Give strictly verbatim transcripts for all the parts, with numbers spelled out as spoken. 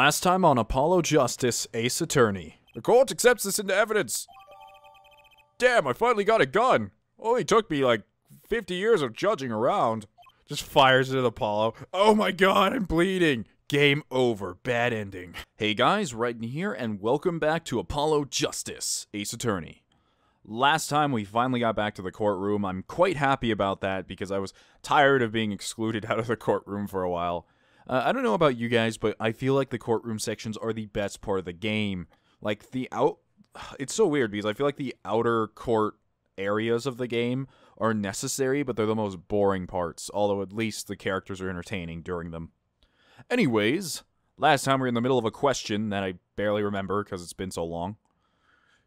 Last time on Apollo Justice, Ace Attorney. The court accepts this into evidence. Damn, I finally got a gun. Only took me like fifty years of judging around. Just fires it at Apollo. Oh my god, I'm bleeding. Game over. Bad ending. Hey guys, Raiden here, and welcome back to Apollo Justice, Ace Attorney. Last time we finally got back to the courtroom. I'm quite happy about that because I was tired of being excluded out of the courtroom for a while. Uh, I don't know about you guys, but I feel like the courtroom sections are the best part of the game. Like, the out... It's so weird because I feel like the outer court areas of the game are necessary, but they're the most boring parts, although at least the characters are entertaining during them. Anyways, last time we were in the middle of a question that I barely remember because it's been so long.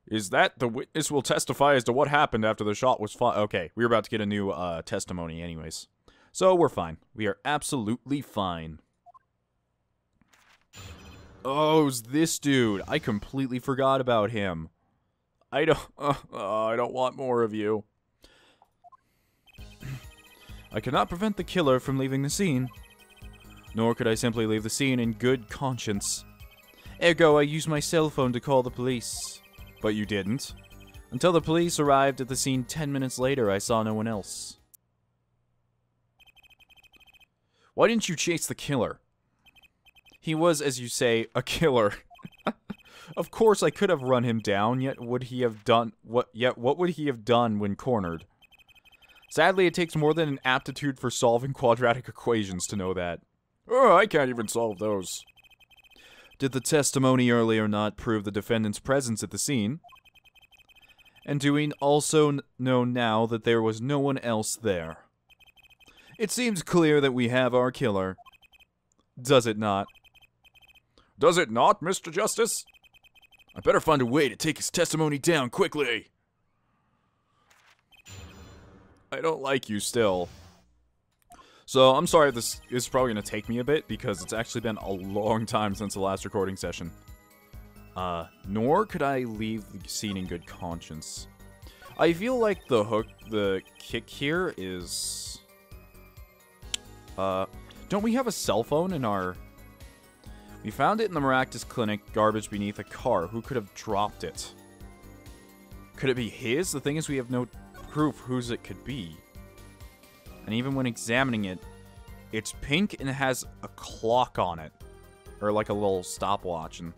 Is that the witness will testify as to what happened after the shot was fired? Okay, we were about to get a new uh, testimony anyways. So we're fine. We are absolutely fine. Oh, it's this dude. I completely forgot about him. I don't... Uh, uh, I don't want more of you. I cannot prevent the killer from leaving the scene. Nor could I simply leave the scene in good conscience. Ergo, I used my cell phone to call the police. But you didn't. Until the police arrived at the scene ten minutes later, I saw no one else. Why didn't you chase the killer? He was, as you say, a killer. Of course I could have run him down, yet would he have done what yet what would he have done when cornered? Sadly, it takes more than an aptitude for solving quadratic equations to know that. Oh, I can't even solve those. Did the testimony earlier not prove the defendant's presence at the scene? And do we also know now that there was no one else there? It seems clear that we have our killer. Does it not? Does it not, Mister Justice? I better find a way to take his testimony down quickly. I don't like you still. So, I'm sorry if this is probably going to take me a bit, because it's actually been a long time since the last recording session. Uh, nor could I leave the scene in good conscience. I feel like the hook, the kick here is... Uh, don't we have a cell phone in our... We found it in the Meraktis Clinic, garbage beneath a car. Who could have dropped it? Could it be his? The thing is, we have no proof whose it could be. And even when examining it, it's pink and it has a clock on it. Or like a little stopwatch, and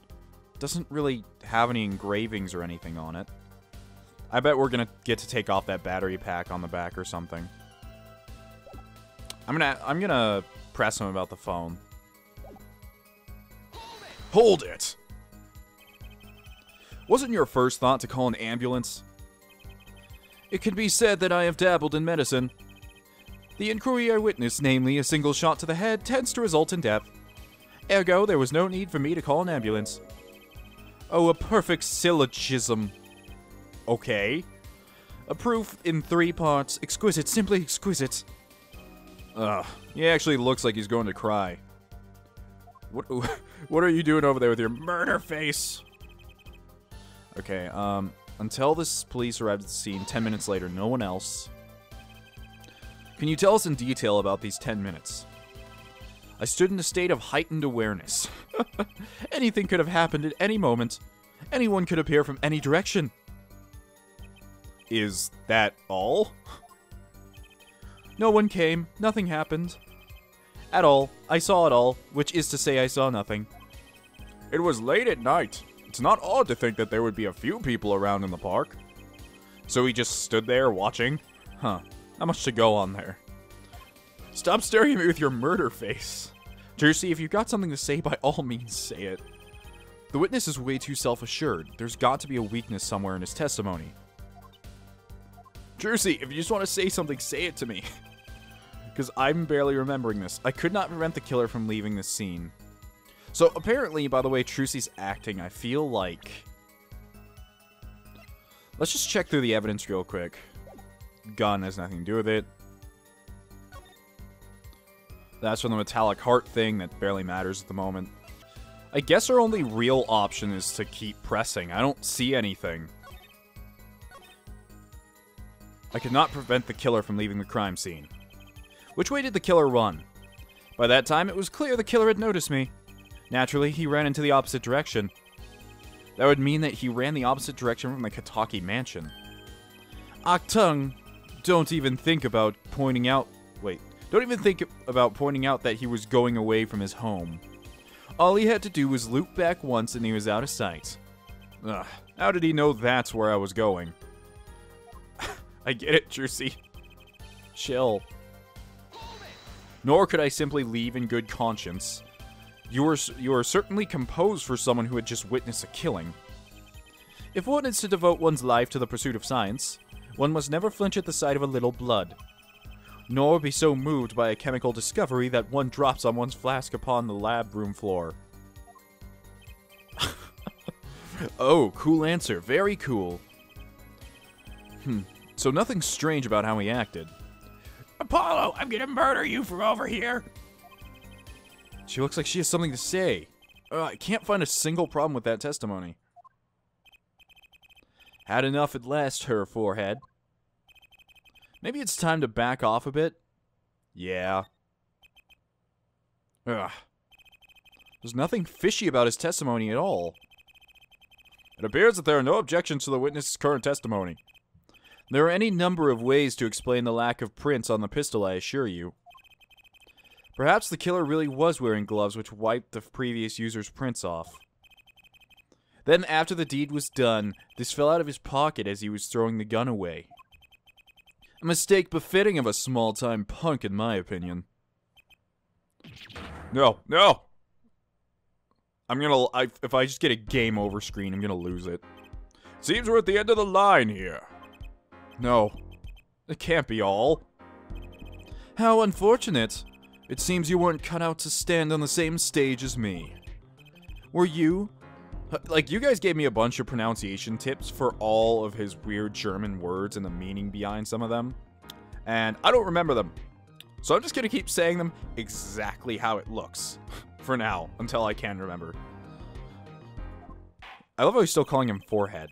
it doesn't really have any engravings or anything on it. I bet we're gonna get to take off that battery pack on the back or something. I'm gonna I'm gonna press him about the phone. Hold it! Wasn't your first thought to call an ambulance? It can be said that I have dabbled in medicine. The inquiry I witnessed, namely a single shot to the head, tends to result in death. Ergo, there was no need for me to call an ambulance. Oh, a perfect syllogism. Okay. A proof in three parts. Exquisite, simply exquisite. Ugh, he actually looks like he's going to cry. What What are you doing over there with your murder face? Okay, um, until this police arrived at the scene, ten minutes later, no one else. Can you tell us in detail about these ten minutes? I stood in a state of heightened awareness. Anything could have happened at any moment. Anyone could appear from any direction. Is that all? No one came, nothing happened. At all, I saw it all, which is to say I saw nothing. It was late at night. It's not odd to think that there would be a few people around in the park. So he just stood there watching? Huh, not much to go on there. Stop staring at me with your murder face. Trucy, if you've got something to say, by all means say it. The witness is way too self-assured. There's got to be a weakness somewhere in his testimony. Trucy, if you just want to say something, say it to me. Because I'm barely remembering this. I could not prevent the killer from leaving the scene. So apparently, by the way Trucy's acting, I feel like... Let's just check through the evidence real quick. Gun has nothing to do with it. That's from the metallic heart thing that barely matters at the moment. I guess our only real option is to keep pressing. I don't see anything. I could not prevent the killer from leaving the crime scene. Which way did the killer run? By that time, it was clear the killer had noticed me. Naturally, he ran into the opposite direction. That would mean that he ran the opposite direction from the Kitaki Mansion. Ah Tung, don't even think about pointing out... Wait. Don't even think about pointing out that he was going away from his home. All he had to do was loop back once and he was out of sight. Ugh. How did he know that's where I was going? I get it, Trucy. Chill. Nor could I simply leave in good conscience. You were, you were certainly composed for someone who had just witnessed a killing. If one is to devote one's life to the pursuit of science, one must never flinch at the sight of a little blood, nor be so moved by a chemical discovery that one drops on one's flask upon the lab room floor. Oh, cool answer. Very cool. Hmm. So nothing strange about how he acted. Apollo, I'm gonna murder you from over here! She looks like she has something to say. Uh, I can't find a single problem with that testimony. Had enough at last, her forehead. Maybe it's time to back off a bit? Yeah. Ugh. There's nothing fishy about his testimony at all. It appears that there are no objections to the witness's current testimony. There are any number of ways to explain the lack of prints on the pistol, I assure you. Perhaps the killer really was wearing gloves which wiped the previous user's prints off. Then, after the deed was done, this fell out of his pocket as he was throwing the gun away. A mistake befitting of a small-time punk, in my opinion. No, no! I'm gonna... I, if I just get a game over screen, I'm gonna lose it. Seems we're at the end of the line here. No. It can't be all. How unfortunate. It seems you weren't cut out to stand on the same stage as me. Were you? Like, you guys gave me a bunch of pronunciation tips for all of his weird German words and the meaning behind some of them. And I don't remember them. So I'm just gonna keep saying them exactly how it looks. For now, until I can remember. I love how he's still calling him forehead.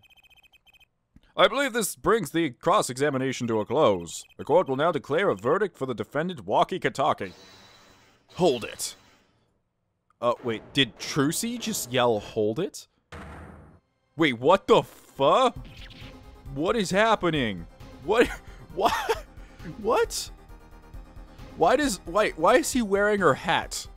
I believe this brings the cross-examination to a close. The court will now declare a verdict for the defendant Wocky Kitaki. Hold it. Uh, wait, did Trucy just yell hold it? Wait, what the fuck? What is happening? What? What? What? Why does, why, why is he wearing her hat?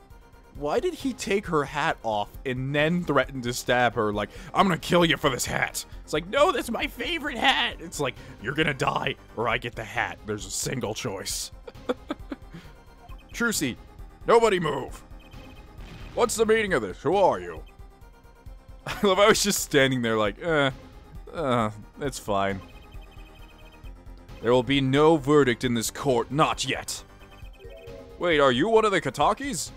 Why did he take her hat off and then threaten to stab her like, I'm gonna kill you for this hat? It's like, no, that's my favorite hat. It's like, you're gonna die or I get the hat. There's a single choice. Trucy, nobody move. What's the meaning of this? Who are you? I love I was just standing there like, eh, uh, it's fine. There will be no verdict in this court, not yet. Wait, are you one of the Kitakis?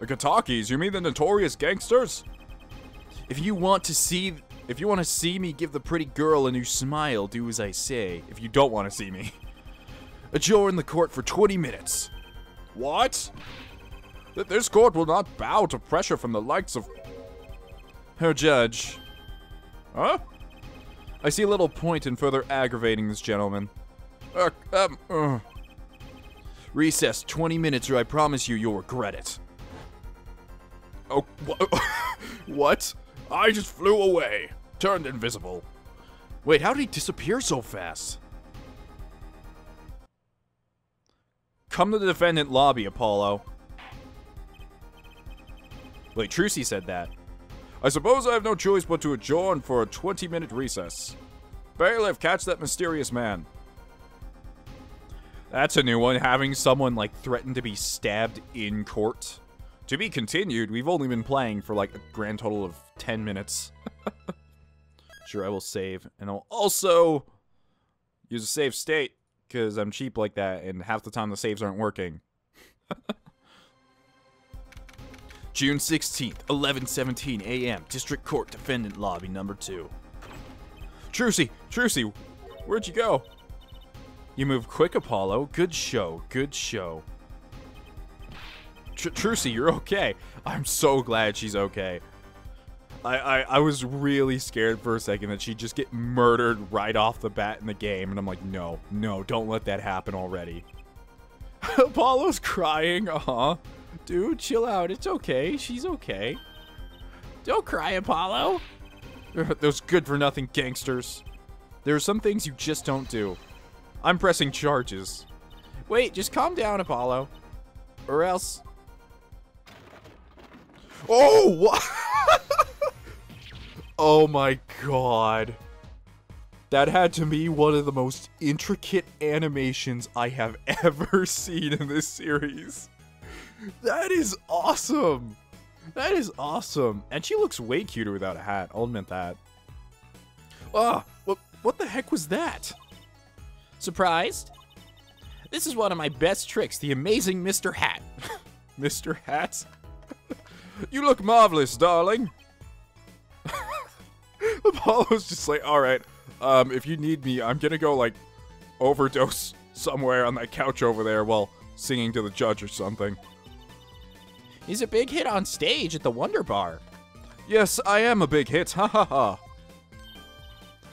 The Kitakis? You mean the notorious gangsters? If you want to see, if you want to see me give the pretty girl a new smile, do as I say. If you don't want to see me, adjourn the court for twenty minutes. What? That this court will not bow to pressure from the likes of her judge. Huh? I see a little point in further aggravating this gentleman. Uh, um, uh. Recess twenty minutes or I promise you you'll regret it. Oh, wh what? I just flew away. Turned invisible. Wait, how did he disappear so fast? Come to the defendant lobby, Apollo. Wait, Trucy said that. I suppose I have no choice but to adjourn for a twenty-minute recess. Bailiff, catch that mysterious man. That's a new one, having someone, like, threaten to be stabbed in court. To be continued, we've only been playing for, like, a grand total of ten minutes. Sure, I will save, and I'll also use a save state, because I'm cheap like that, and half the time the saves aren't working. June sixteenth, eleven seventeen a m, District Court Defendant Lobby number two. Trucy! Trucy! Where'd you go? You move quick, Apollo. Good show. Good show. Tr Trucy, you're okay. I'm so glad she's okay. I, I, I was really scared for a second that she'd just get murdered right off the bat in the game, and I'm like, no, no, don't let that happen already. Apollo's crying, uh-huh. Dude, chill out. It's okay. She's okay. Don't cry, Apollo. Those good-for-nothing gangsters. There are some things you just don't do. I'm pressing charges. Wait, just calm down, Apollo. Or else... Oh, what? Oh my god. That had to be one of the most intricate animations I have ever seen in this series. That is awesome. That is awesome. And she looks way cuter without a hat. I'll admit that. Ah, what, what the heck was that? Surprised? This is one of my best tricks, the amazing Mister Hat. Mister Hat? You look marvelous, darling. Apollo's just like, all right, um, if you need me, I'm gonna go, like, overdose somewhere on that couch over there while singing to the judge or something. He's a big hit on stage at the Wonder Bar. Yes, I am a big hit, ha ha ha.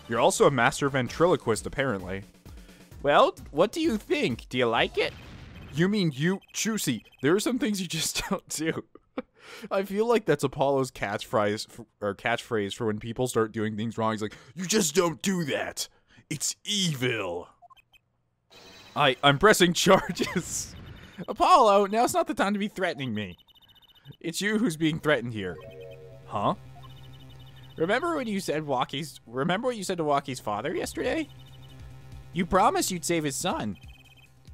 You're also a master ventriloquist, apparently. Well, what do you think? Do you like it? You mean you, Trucy, there are some things you just don't do. I feel like that's Apollo's catchphrase or catchphrase for when people start doing things wrong. He's like, "You just don't do that. It's evil." I I'm pressing charges. Apollo, now it's not the time to be threatening me. It's you who's being threatened here. Huh? Remember when you said Walkie's Remember what you said to Walkie's father yesterday? You promised you'd save his son.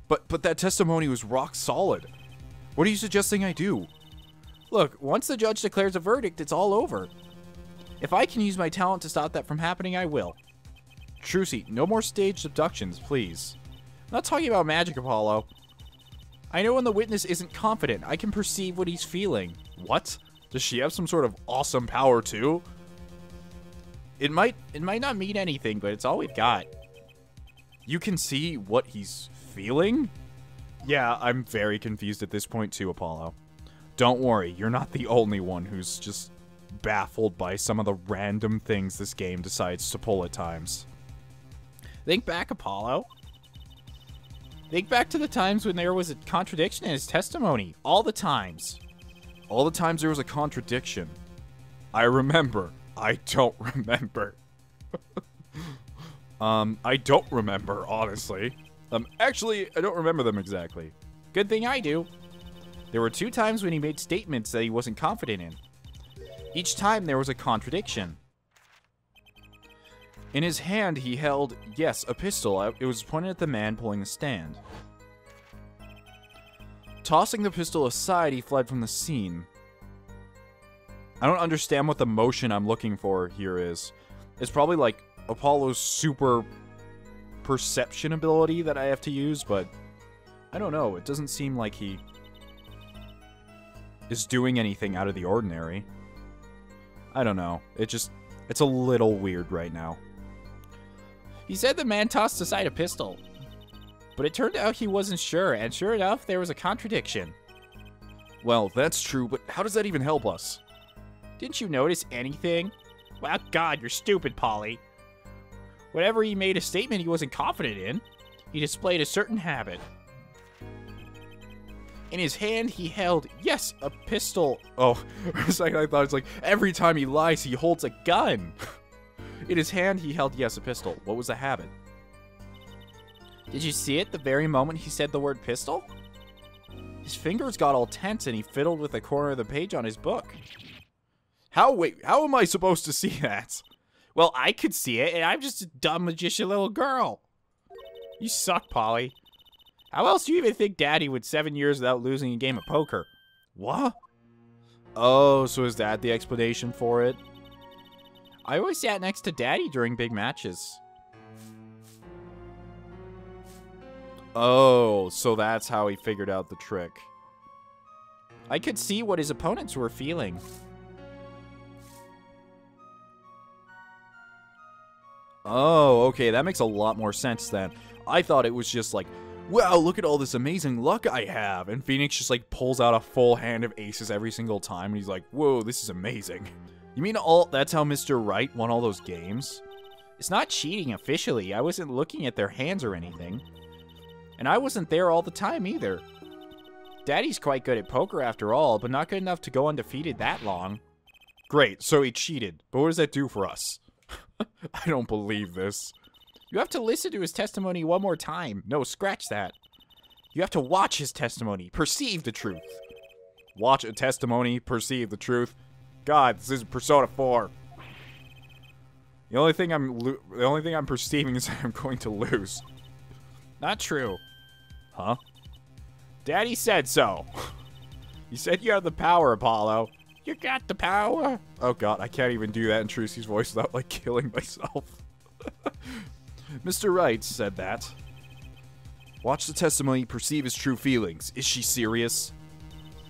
But but that testimony was rock solid. What are you suggesting I do? Look, once the judge declares a verdict, it's all over. If I can use my talent to stop that from happening, I will. Trucy, no more staged abductions, please. I'm not talking about magic, Apollo. I know when the witness isn't confident, I can perceive what he's feeling. What? Does she have some sort of awesome power too? It might, it might not mean anything, but it's all we've got. You can see what he's feeling? Yeah, I'm very confused at this point too, Apollo. Don't worry, you're not the only one who's just baffled by some of the random things this game decides to pull at times. Think back, Apollo. Think back to the times when there was a contradiction in his testimony. All the times. All the times there was a contradiction. I remember. I don't remember. um, I don't remember, honestly. Um, actually, I don't remember them exactly. Good thing I do. There were two times when he made statements that he wasn't confident in. Each time there was a contradiction. In his hand, he held, yes, a pistol. It was pointed at the man pulling the stand. Tossing the pistol aside, he fled from the scene. I don't understand what the motion I'm looking for here is. It's probably like Apollo's super perception ability that I have to use, but I don't know. It doesn't seem like he... is doing anything out of the ordinary. I don't know. It just, it's a little weird right now. He said the man tossed aside a pistol, but it turned out he wasn't sure, and sure enough, there was a contradiction. Well, that's true, but how does that even help us? Didn't you notice anything? Well, God, you're stupid, Polly. Whenever he made a statement he wasn't confident in, he displayed a certain habit. In his hand, he held, yes, a pistol. Oh, for a second I thought it's like, every time he lies, he holds a gun. In his hand, he held, yes, a pistol. What was the habit? Did you see it the very moment he said the word pistol? His fingers got all tense and he fiddled with the corner of the page on his book. How, wait, how am I supposed to see that? Well, I could see it, and I'm just a dumb magician little girl. You suck, Polly. How else do you even think Daddy went seven years without losing a game of poker? What? Oh, so is that the explanation for it? I always sat next to Daddy during big matches. Oh, so that's how he figured out the trick. I could see what his opponents were feeling. Oh, okay, that makes a lot more sense then. I thought it was just like, wow, look at all this amazing luck I have. And Phoenix just like pulls out a full hand of aces every single time. And he's like, whoa, this is amazing. You mean all that's how Mister Wright won all those games? It's not cheating officially. I wasn't looking at their hands or anything. And I wasn't there all the time either. Daddy's quite good at poker after all, but not good enough to go undefeated that long. Great, so he cheated. But what does that do for us? I don't believe this. You have to listen to his testimony one more time. No, scratch that. You have to watch his testimony. Perceive the truth. Watch a testimony. Perceive the truth. God, this is Persona four. The only thing I'm lo the only thing I'm perceiving is I'm going to lose. Not true. Huh? Daddy said so. You said you had the power, Apollo. You got the power. Oh god, I can't even do that in Trucy's voice without like killing myself. Mister Wright said that. Watch the testimony, perceive his true feelings. Is she serious?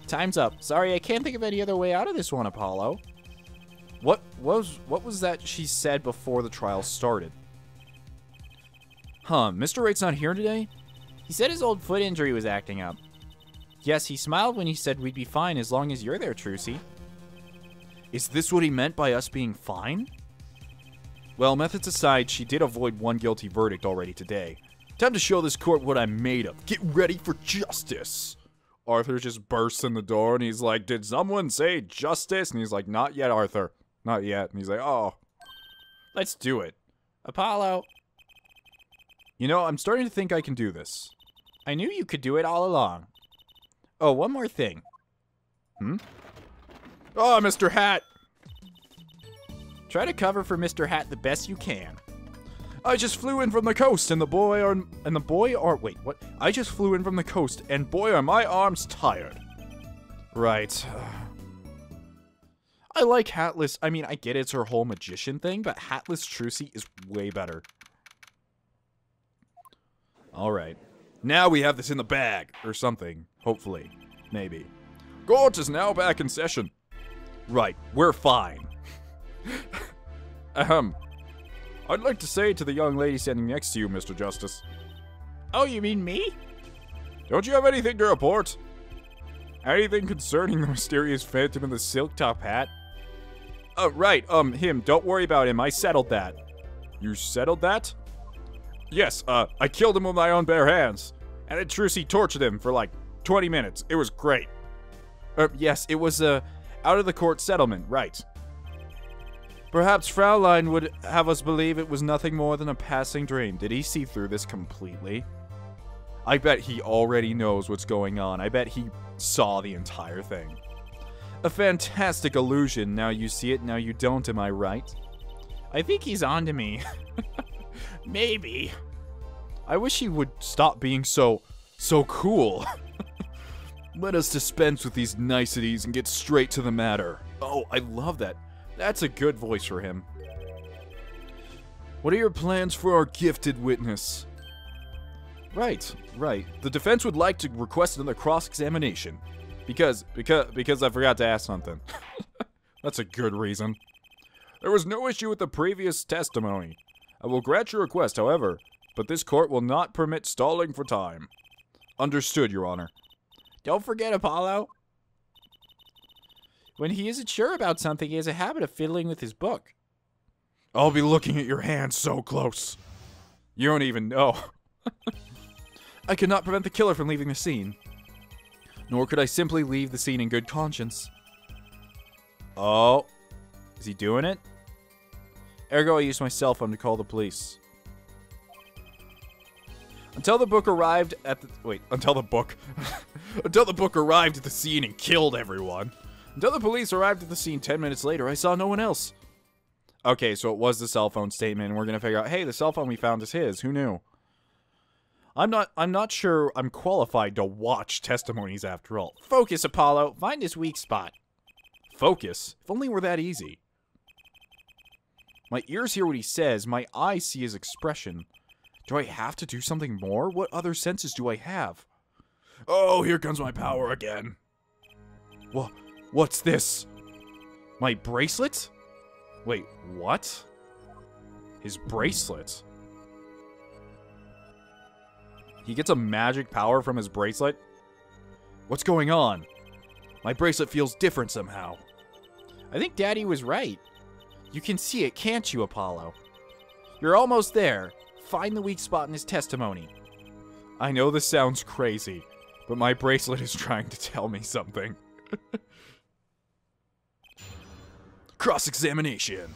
Time's up. Sorry, I can't think of any other way out of this one, Apollo. What was what was that she said before the trial started? Huh, Mister Wright's not here today? He said his old foot injury was acting up. Yes, he smiled when he said we'd be fine as long as you're there, Trucy. Is this what he meant by us being fine? Well, methods aside, she did avoid one guilty verdict already today. Time to show this court what I'm made of. Get ready for justice. Arthur just bursts in the door and he's like, did someone say justice? And he's like, not yet, Arthur. Not yet. And he's like, oh, let's do it. Apollo. You know, I'm starting to think I can do this. I knew you could do it all along. Oh, one more thing. Hmm? Oh, Mister Hat. Try to cover for Mister Hat the best you can. I just flew in from the coast, and the boy are and the boy are wait what? I just flew in from the coast, and boy are my arms tired. Right. I like Hatless. I mean, I get it's her whole magician thing, but Hatless Trucy is way better. All right, now we have this in the bag or something. Hopefully, maybe. Court is now back in session. Right, we're fine. Ahem. I'd like to say to the young lady standing next to you, Mister Justice. Oh, you mean me? Don't you have anything to report? Anything concerning the mysterious phantom in the silk top hat? Oh, right, um, him. Don't worry about him. I settled that. You settled that? Yes, uh, I killed him with my own bare hands. And then Trucy tortured him for like twenty minutes. It was great. Uh, yes, it was a out-of-the-court settlement, right. Perhaps Fraulein would have us believe it was nothing more than a passing dream. Did he see through this completely? I bet he already knows what's going on. I bet he saw the entire thing. A fantastic illusion. Now you see it, now you don't, am I right? I think he's on to me. Maybe. I wish he would stop being so, so cool. Let us dispense with these niceties and get straight to the matter. Oh, I love that. That's a good voice for him. What are your plans for our gifted witness? Right, right. The defense would like to request another cross-examination. Because, because, because I forgot to ask something. That's a good reason. There was no issue with the previous testimony. I will grant your request, however, but this court will not permit stalling for time. Understood, Your Honor. Don't forget, Apollo. When he isn't sure about something, he has a habit of fiddling with his book. I'll be looking at your hand so close. You don't even know. I could not prevent the killer from leaving the scene. Nor could I simply leave the scene in good conscience. Oh. Is he doing it? Ergo, I used my cell phone to call the police. Until the book arrived at the... Wait, until the book... Until the book arrived at the scene and killed everyone. Until the police arrived at the scene ten minutes later, I saw no one else. Okay, so it was the cell phone statement, and we're going to figure out, hey, the cell phone we found is his. Who knew? I'm not I'm not sure I'm qualified to watch testimonies after all. Focus, Apollo. Find his weak spot. Focus? If only were that easy. My ears hear what he says. My eyes see his expression. Do I have to do something more? What other senses do I have? Oh, here comes my power again. What? What's this? My bracelet? Wait, what? His bracelet? He gets a magic power from his bracelet? What's going on? My bracelet feels different somehow. I think Daddy was right. You can see it, can't you, Apollo? You're almost there. Find the weak spot in his testimony. I know this sounds crazy, but my bracelet is trying to tell me something. Cross-examination.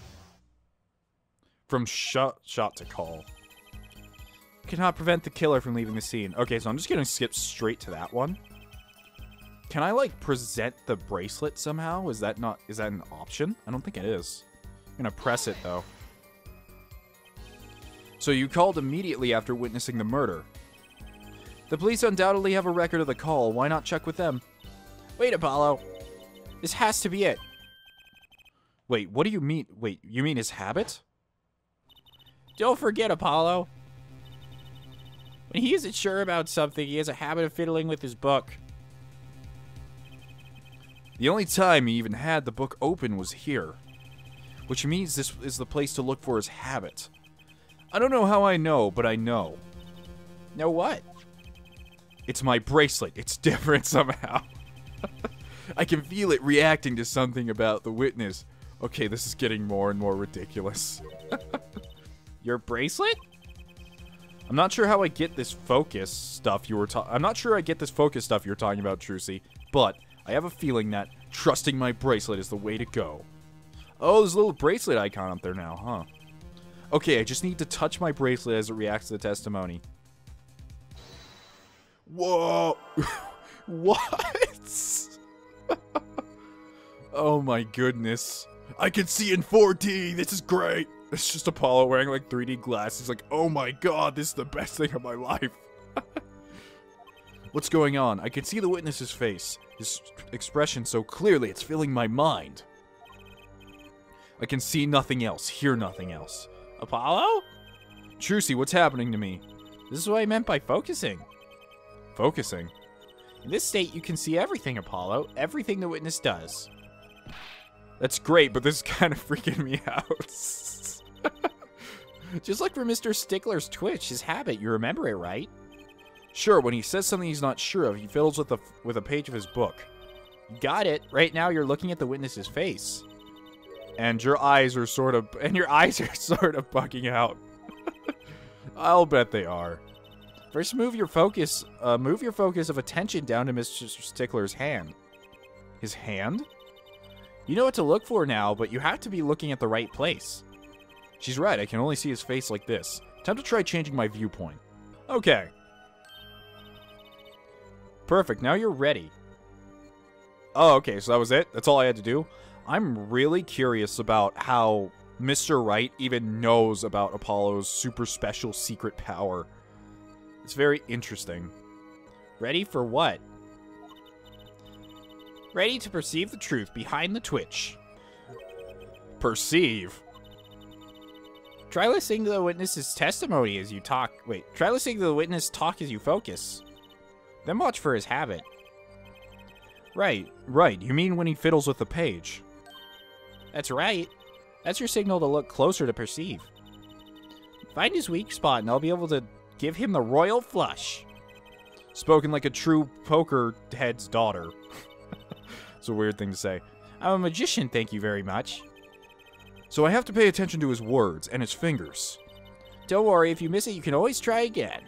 From shot, shot to call. Cannot prevent the killer from leaving the scene. Okay, so I'm just gonna skip straight to that one. Can I, like, present the bracelet somehow? Is that not, is that an option? I don't think it is. I'm gonna press it, though. So you called immediately after witnessing the murder. The police undoubtedly have a record of the call. Why not check with them? Wait, Apollo. This has to be it. Wait, what do you mean? Wait, you mean his habit? Don't forget, Apollo. When he isn't sure about something, he has a habit of fiddling with his book. The only time he even had the book open was here. Which means this is the place to look for his habit. I don't know how I know, but I know. Know what? It's my bracelet. It's different somehow. I can feel it reacting to something about the witness. Okay, this is getting more and more ridiculous. Your bracelet? I'm not sure how I get this focus stuff you were talking... I'm not sure I get this focus stuff you were talking about, Trucy, but I have a feeling that trusting my bracelet is the way to go. Oh, there's a little bracelet icon up there now, huh? Okay, I just need to touch my bracelet as it reacts to the testimony. Whoa! What? Oh my goodness. I can see in four D! This is great! It's just Apollo wearing like three D glasses, like, oh my god, this is the best thing of my life. What's going on? I can see the witness's face. His expression so clearly, it's filling my mind. I can see nothing else, hear nothing else. Apollo? Trucy, what's happening to me? This is what I meant by focusing. Focusing? In this state, you can see everything, Apollo. Everything the witness does. That's great, but this is kind of freaking me out. Just like for Mister Stickler's twitch, his habit, you remember it, right? Sure, when he says something he's not sure of, he fills with a, with a page of his book. Got it. Right now, you're looking at the witness's face. And your eyes are sort of... And your eyes are sort of bugging out. I'll bet they are. First, move your focus, uh, move your focus of attention down to Mister Stickler's hand. His hand? You know what to look for now, but you have to be looking at the right place. She's right, I can only see his face like this. Time to try changing my viewpoint. Okay. Perfect, now you're ready. Oh, okay, so that was it? That's all I had to do? I'm really curious about how Mister Wright even knows about Apollo's super special secret power. It's very interesting. Ready for what? Ready to perceive the truth behind the twitch. Perceive? Try listening to the witness's testimony as you talk. Wait, try listening to the witness talk as you focus. Then watch for his habit. Right, right. You mean when he fiddles with the page. That's right. That's your signal to look closer to perceive. Find his weak spot and I'll be able to give him the royal flush. Spoken like a true poker head's daughter. It's a weird thing to say. I'm a magician, thank you very much. So I have to pay attention to his words and his fingers. Don't worry, if you miss it, you can always try again.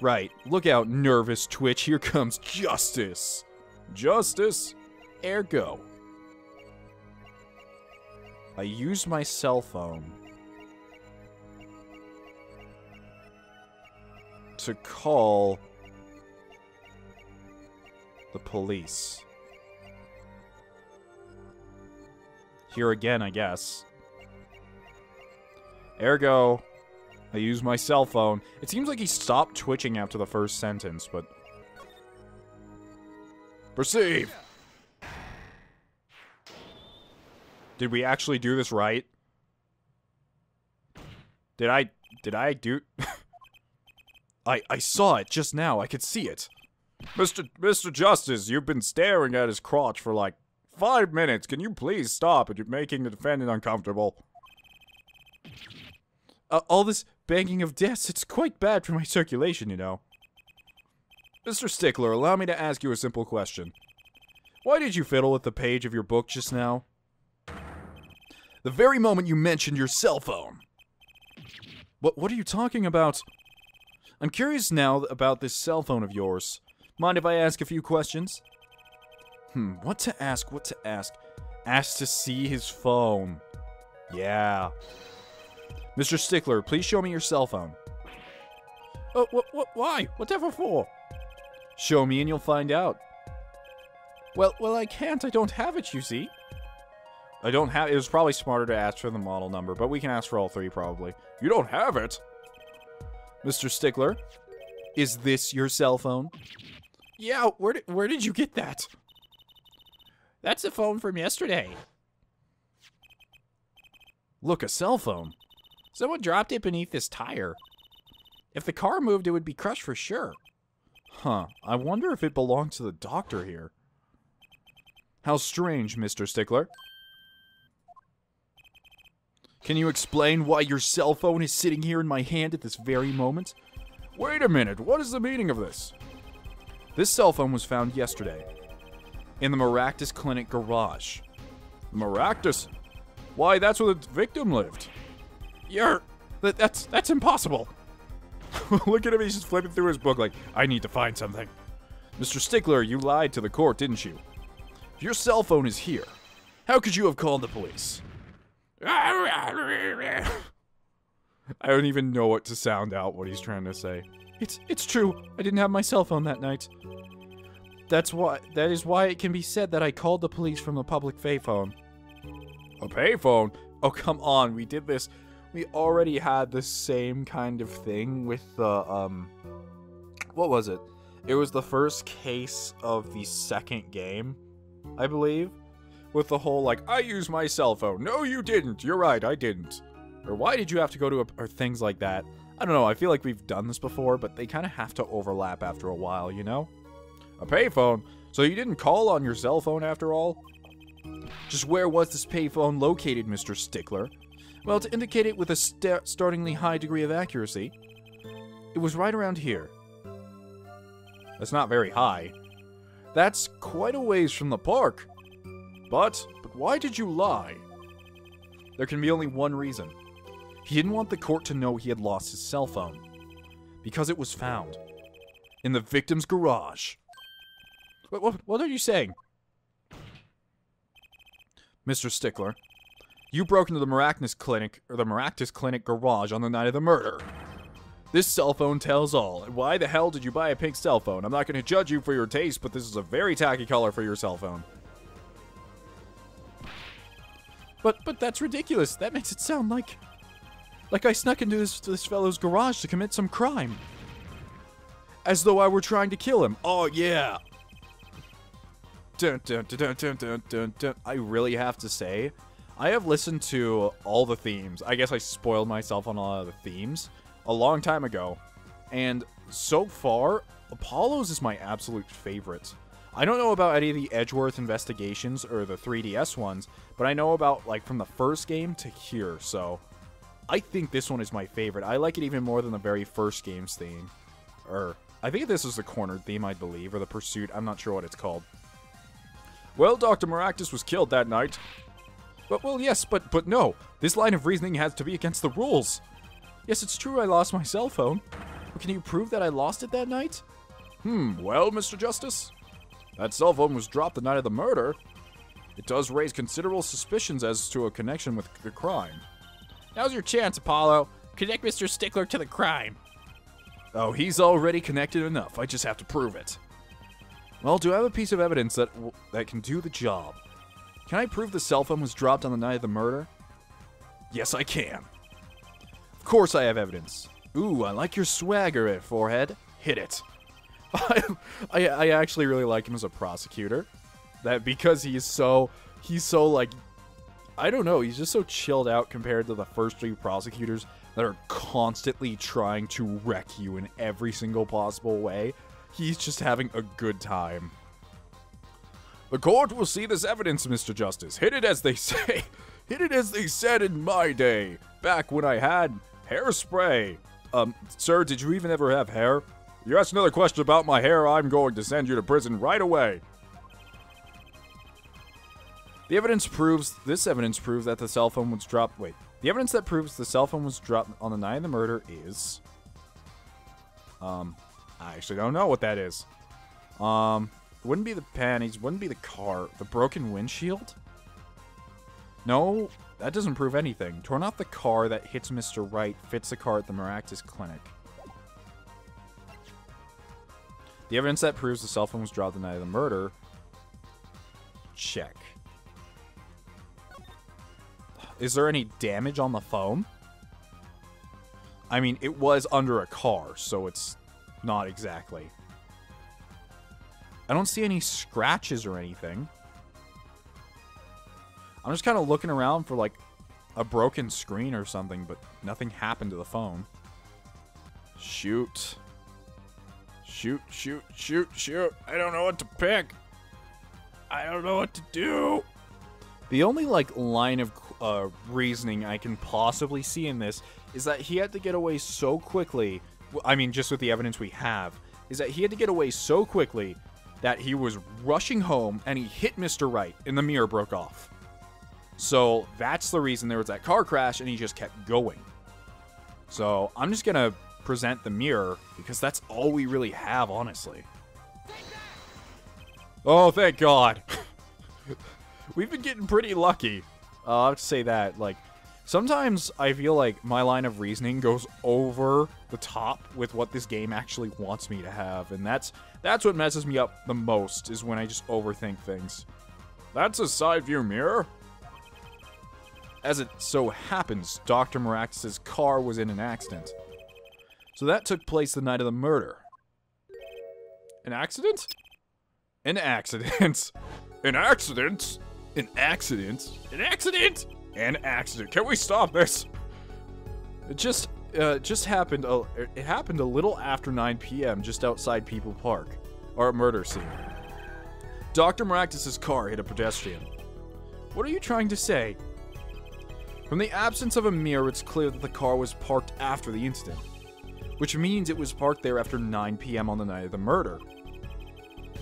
Right. Look out, nervous twitch. Here comes justice. Justice. Ergo. I used my cell phone to call the police. Here again, I guess. Ergo, I use my cell phone. It seems like he stopped twitching after the first sentence, but... Perceive! Did we actually do this right? Did I... Did I do... I, I saw it just now. I could see it. Mister Mister Justice, you've been staring at his crotch for like five minutes. Can you please stop? You're making the defendant uncomfortable. Uh, all this banging of desks, it's quite bad for my circulation, you know. Mister Stickler, allow me to ask you a simple question. Why did you fiddle with the page of your book just now? The very moment you mentioned your cell phone. What, what are you talking about? I'm curious now about this cell phone of yours. Mind if I ask a few questions? Hmm, what to ask, what to ask? Ask to see his phone. Yeah. Mister Stickler, please show me your cell phone. Oh, what, what, why? Whatever for? Show me and you'll find out. Well, well, I can't. I don't have it, you see. I don't have... It was probably smarter to ask for the model number, but we can ask for all three, probably. You don't have it? Mister Stickler, is this your cell phone? Yeah, where did, where did you get that? That's a phone from yesterday. Look, a cell phone. Someone dropped it beneath this tire. If the car moved, it would be crushed for sure. Huh. I wonder if it belonged to the doctor here. How strange, Mister Stickler. Can you explain why your cell phone is sitting here in my hand at this very moment? Wait a minute, what is the meaning of this? This cell phone was found yesterday in the Meraktis Clinic garage. Meraktis? Why, that's where the victim lived. You're... That, that's, that's impossible. Look at him, he's just flipping through his book like, I need to find something. Mister Stickler, you lied to the court, didn't you? Your cell phone is here. How could you have called the police? I don't even know what to sound out what he's trying to say. It's it's true. I didn't have my cell phone that night. That's why that is why it can be said that I called the police from a public payphone. A payphone? Oh, come on. We did this. We already had the same kind of thing with the um what was it? It was the first case of the second game, I believe. With the whole, like, I use my cell phone. No, you didn't. You're right, I didn't. Or why did you have to go to a... Or things like that. I don't know. I feel like we've done this before, but they kind of have to overlap after a while, you know? A payphone? So you didn't call on your cell phone after all? Just where was this payphone located, Mister Stickler? Well, to indicate it with a st- startlingly high degree of accuracy, it was right around here. That's not very high. That's quite a ways from the park. But, but why did you lie? There can be only one reason. He didn't want the court to know he had lost his cell phone. Because it was found. In the victim's garage. What, what, what are you saying? Mister Stickler, you broke into the Meraktis Clinic, or the Meraktis Clinic garage on the night of the murder. This cell phone tells all. Why the hell did you buy a pink cell phone? I'm not going to judge you for your taste, but this is a very tacky color for your cell phone. But, but that's ridiculous. That makes it sound like... Like I snuck into this, this fellow's garage to commit some crime. As though I were trying to kill him. Oh, yeah. Dun, dun, dun, dun, dun, dun, dun. I really have to say, I have listened to all the themes. I guess I spoiled myself on a lot of the themes a long time ago. And so far, Apollo's is my absolute favorite. I don't know about any of the Edgeworth investigations or the three D S ones, but I know about, like, from the first game to here, so I think this one is my favorite. I like it even more than the very first game's theme. Or, I think this is the cornered theme, I believe, or the pursuit. I'm not sure what it's called. Well, Doctor Meraktis was killed that night. But, well, yes, but, but no. This line of reasoning has to be against the rules. Yes, it's true I lost my cell phone. But can you prove that I lost it that night? Hmm, well, Mister Justice... That cell phone was dropped the night of the murder. It does raise considerable suspicions as to a connection with the crime. Now's your chance, Apollo. Connect Mister Stickler to the crime. Oh, he's already connected enough. I just have to prove it. Well, do I have a piece of evidence that w that can do the job? Can I prove the cell phone was dropped on the night of the murder? Yes, I can. Of course I have evidence. Ooh, I like your swagger, forehead. Hit it. I, I actually really like him as a prosecutor, that because he is so, he's so like, I don't know, he's just so chilled out compared to the first three prosecutors that are constantly trying to wreck you in every single possible way. He's just having a good time. The court will see this evidence, Mister Justice. Hit it as they say. Hit it as they said in my day, back when I had hairspray. Um, sir, did you even ever have hair? You asked another question about my hair, I'm going to send you to prison right away. The evidence proves, this evidence proves that the cell phone was dropped, wait. The evidence that proves the cell phone was dropped on the night of the murder is... Um, I actually don't know what that is. Um, it wouldn't be the panties, wouldn't be the car. The broken windshield? No, that doesn't prove anything. Torn off the car that hits Mister Wright, fits the car at the Meraktis Clinic. The evidence that proves the cell phone was dropped the night of the murder. Check. Is there any damage on the phone? I mean, it was under a car, so it's not exactly. I don't see any scratches or anything. I'm just kind of looking around for, like, a broken screen or something, but nothing happened to the phone. Shoot. Shoot, shoot, shoot, shoot. I don't know what to pick. I don't know what to do. The only, like, line of uh, reasoning I can possibly see in this is that he had to get away so quickly, I mean, just with the evidence we have, is that he had to get away so quickly that he was rushing home and he hit Mister Wright and the mirror broke off. So that's the reason there was that car crash and he just kept going. So I'm just going to present the mirror because that's all we really have, honestly. Oh, thank God. We've been getting pretty lucky. Uh, I'll have to say that. Like, sometimes I feel like my line of reasoning goes over the top with what this game actually wants me to have. And that's that's what messes me up the most, is when I just overthink things. That's a side view mirror. As it so happens, Doctor Meraktis' car was in an accident. So that took place the night of the murder. An accident? An accident. An accident? An accident? An accident? An accident. Can we stop this? It just, uh, just happened, a, it happened a little after nine p m just outside People Park, our murder scene. Doctor Meraktis' car hit a pedestrian. What are you trying to say? From the absence of a mirror, it's clear that the car was parked after the incident, which means it was parked there after nine p m on the night of the murder.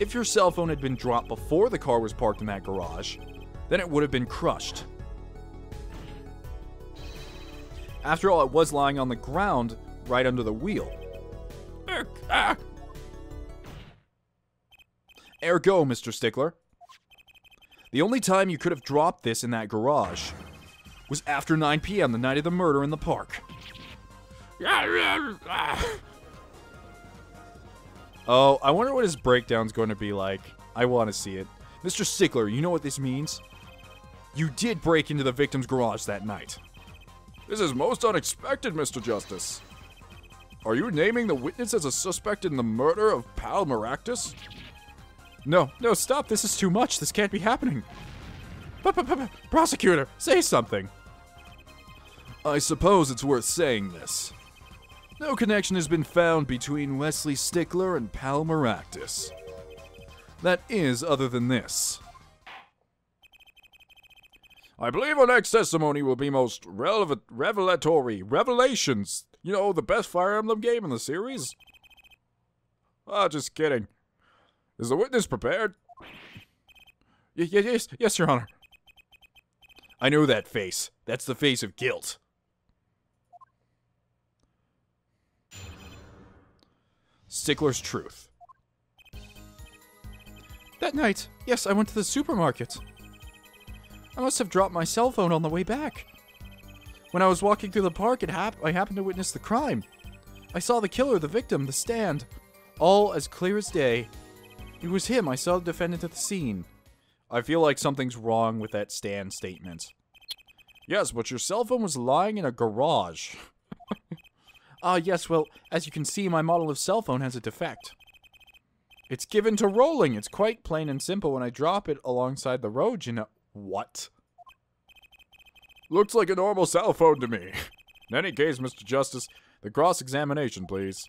If your cell phone had been dropped before the car was parked in that garage, then it would have been crushed. After all, it was lying on the ground, right under the wheel. Ergo, Mister Stickler, the only time you could have dropped this in that garage was after nine p m the night of the murder in the park. Oh, I wonder what his breakdown's going to be like. I want to see it. Mister Stickler, you know what this means? You did break into the victim's garage that night. This is most unexpected, Mister Justice. Are you naming the witness as a suspect in the murder of Pal Meraktis? No, no, stop. This is too much. This can't be happening. Prosecutor, say something. I suppose it's worth saying this. No connection has been found between Wesley Stickler and Pal Meraktis. That is, other than this. I believe our next testimony will be most relevant, revelatory, revelations. You know, the best Fire Emblem game in the series? Ah, oh, just kidding. Is the witness prepared? Y yes, yes, Your Honor. I know that face. That's the face of guilt. Stickler's truth. That night, yes, I went to the supermarket. I must have dropped my cell phone on the way back. When I was walking through the park, it hap I happened to witness the crime. I saw the killer, the victim, the stand, all as clear as day. It was him. I saw the defendant at the scene. I feel like something's wrong with that stand statement. Yes, but your cell phone was lying in a garage. Ah, uh, yes, well, as you can see, my model of cell phone has a defect. It's given to rolling. It's quite plain and simple when I drop it alongside the road, you know. What? Looks like a normal cell phone to me. In any case, Mister Justice, the cross-examination, please.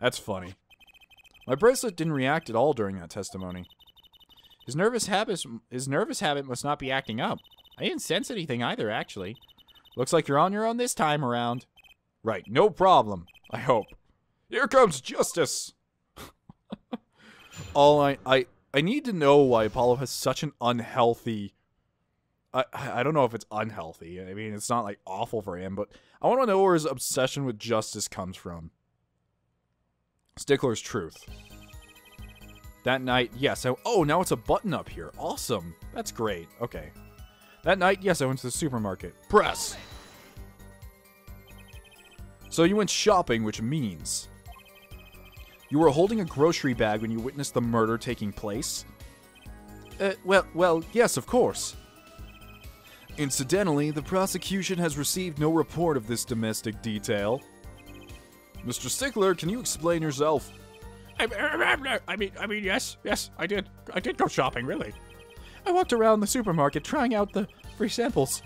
That's funny. My bracelet didn't react at all during that testimony. His nervous habits, his nervous habit must not be acting up. I didn't sense anything either, actually. Looks like you're on your own this time around. Right, no problem, I hope. Here comes justice! All I, I, I need to know why Apollo has such an unhealthy... I, I don't know if it's unhealthy. I mean, it's not, like, awful for him, but I want to know where his obsession with justice comes from. Stickler's truth. That night, yes, I, oh, now it's a button up here. Awesome. That's great. Okay. That night, yes, I went to the supermarket. Press. So you went shopping, which means you were holding a grocery bag when you witnessed the murder taking place? Uh, well, well, yes, of course. Incidentally, the prosecution has received no report of this domestic detail. Mister Stickler, can you explain yourself? I mean, I mean, yes, yes, I did. I did go shopping, really. I walked around the supermarket trying out the free samples.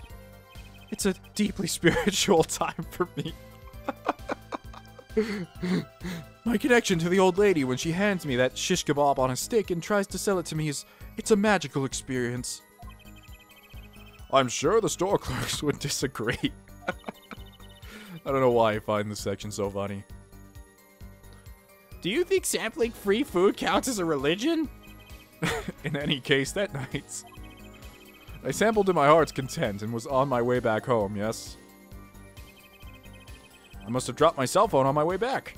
It's a deeply spiritual time for me. My connection to the old lady when she hands me that shish kebab on a stick and tries to sell it to me is, it's a magical experience. I'm sure the store clerks would disagree. I don't know why I find this section so funny. Do you think sampling free food counts as a religion? In any case, that night, I sampled to my heart's content and was on my way back home, yes? I must have dropped my cell phone on my way back.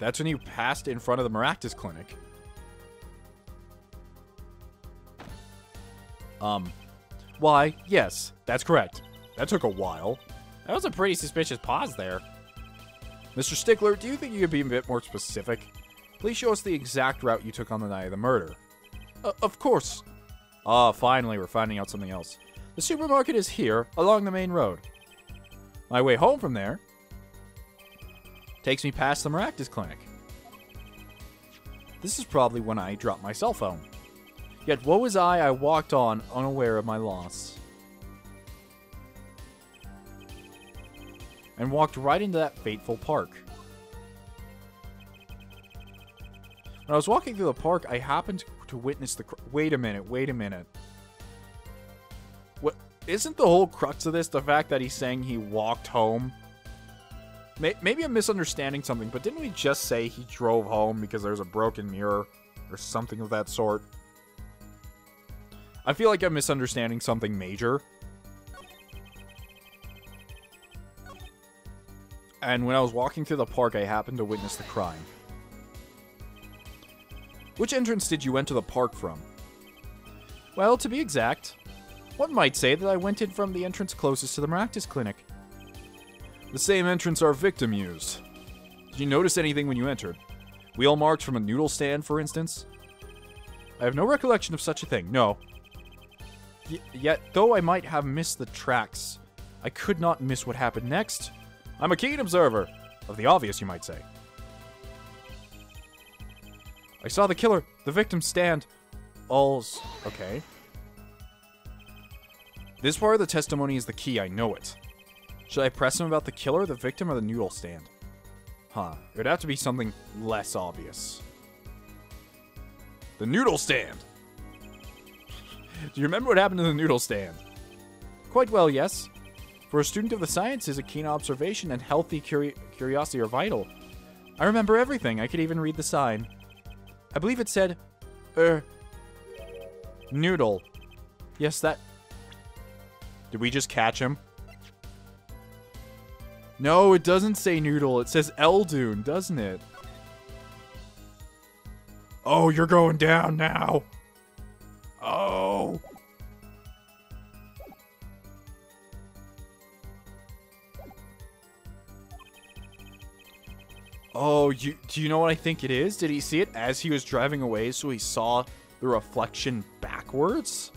That's when you passed in front of the Meraktis Clinic. Um, why, yes, that's correct. That took a while. That was a pretty suspicious pause there. Mister Stickler, do you think you could be a bit more specific? Please show us the exact route you took on the night of the murder. Uh, of course. Ah, uh, finally, we're finding out something else. The supermarket is here, along the main road. My way home from there takes me past the Meraktis Clinic. This is probably when I dropped my cell phone. Yet, what was I? I walked on, unaware of my loss. And walked right into that fateful park. When I was walking through the park, I happened to witness the cr- Wait a minute, wait a minute. What, isn't the whole crux of this the fact that he's saying he walked home? May- maybe I'm misunderstanding something, but didn't we just say he drove home because there was a broken mirror or something of that sort? I feel like I'm misunderstanding something major. And when I was walking through the park, I happened to witness the crime. Which entrance did you enter the park from? Well, to be exact, one might say that I went in from the entrance closest to the Meraktis Clinic. The same entrance our victim used. Did you notice anything when you entered? Wheel marks from a noodle stand, for instance? I have no recollection of such a thing, no. Y- yet, though I might have missed the tracks, I could not miss what happened next. I'm a keen observer. Of the obvious, you might say. I saw the killer, the victim stand. All's okay. This part of the testimony is the key, I know it. Should I press him about the killer, the victim, or the noodle stand? Huh, it would have to be something less obvious. The noodle stand! Do you remember what happened to the noodle stand? Quite well, yes. For a student of the sciences, a keen observation and healthy curi- curiosity are vital. I remember everything. I could even read the sign. I believe it said, er, noodle. Yes, that... Did we just catch him? No, it doesn't say noodle. It says Eldoon, doesn't it? Oh, you're going down now. Oh... Oh, you, do you know what I think it is? Did he see it as he was driving away, so he saw the reflection backwards?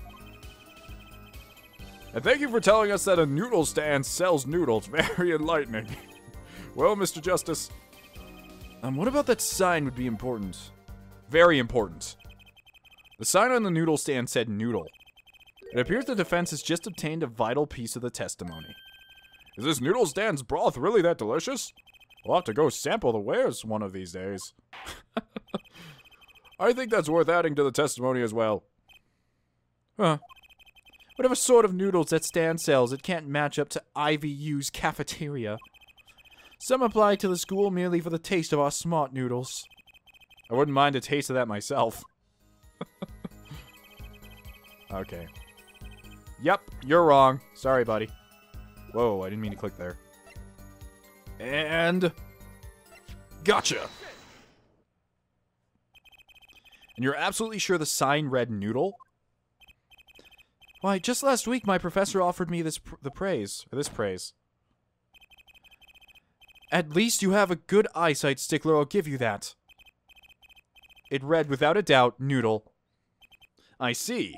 And thank you for telling us that a noodle stand sells noodles. Very enlightening. Well, Mister Justice. Um, what about that sign would be important? Very important. The sign on the noodle stand said noodle. It appears the defense has just obtained a vital piece of the testimony. Is this noodle stand's broth really that delicious? We'll have to go sample the wares one of these days. I think that's worth adding to the testimony as well. Huh. Whatever sort of noodles that stand sells, it can't match up to Ivy U's cafeteria. Some apply to the school merely for the taste of our smart noodles. I wouldn't mind a taste of that myself. Okay. Yep, you're wrong. Sorry, buddy. Whoa, I didn't mean to click there. And... Gotcha! and you're absolutely sure the sign read noodle? Why, just last week my professor offered me this pr the praise, or this praise. At least you have a good eyesight, Stickler, I'll give you that. It read, without a doubt, noodle. I see.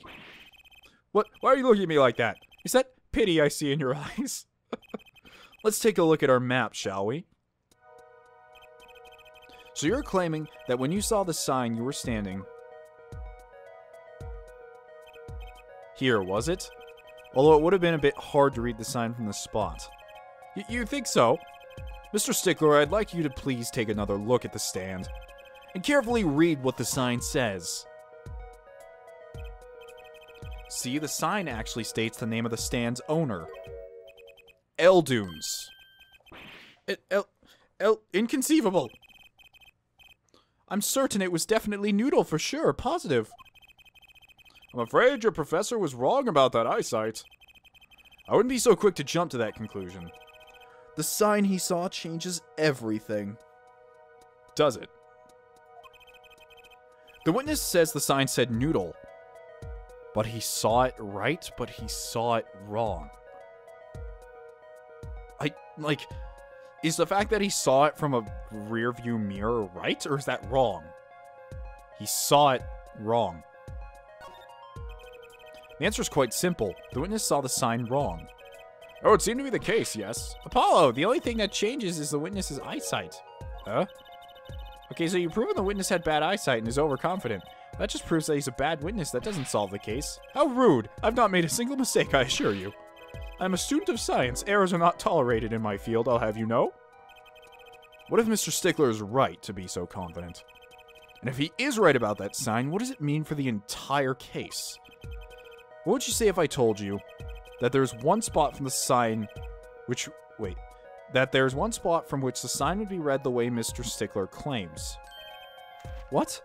What? Why are you looking at me like that? Is that pity I see in your eyes? Let's take a look at our map, shall we? So you're claiming that when you saw the sign you were standing... here, was it? Although it would have been a bit hard to read the sign from the spot. Y- you think so? Mister Stickler, I'd like you to please take another look at the stand, and carefully read what the sign says. See, the sign actually states the name of the stand's owner. Eldoon's. It, el, el, inconceivable. I'm certain it was definitely noodle for sure, positive. I'm afraid your professor was wrong about that eyesight. I wouldn't be so quick to jump to that conclusion. The sign he saw changes everything. Does it? The witness says the sign said noodle. But he saw it right, but he saw it wrong. I, like, is the fact that he saw it from a rear view mirror right, or is that wrong? He saw it wrong. The answer is quite simple. The witness saw the sign wrong. Oh, it seemed to be the case, yes. Apollo, the only thing that changes is the witness's eyesight. Huh? Okay, so you've proven the witness had bad eyesight and is overconfident. That just proves that he's a bad witness. That doesn't solve the case. How rude. I've not made a single mistake, I assure you. I'm a student of science. Errors are not tolerated in my field, I'll have you know. What if Mister Stickler is right to be so confident? And if he is right about that sign, what does it mean for the entire case? What would you say if I told you that there's one spot from the sign which... wait. That there's one spot from which the sign would be read the way Mister Stickler claims. What?